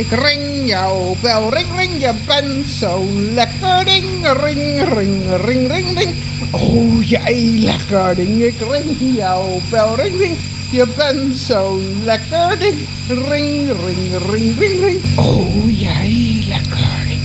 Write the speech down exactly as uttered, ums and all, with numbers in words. it ring, your bell ring, ring your benzo, lekker ding, ring, ring, ring, ring, ring. Oh jee, lekker ding, ik ring, jouw bel ring, ring. Je bent zo lekker ding, ring, ring, ring, ring, ring. Oh jee, lekker ding.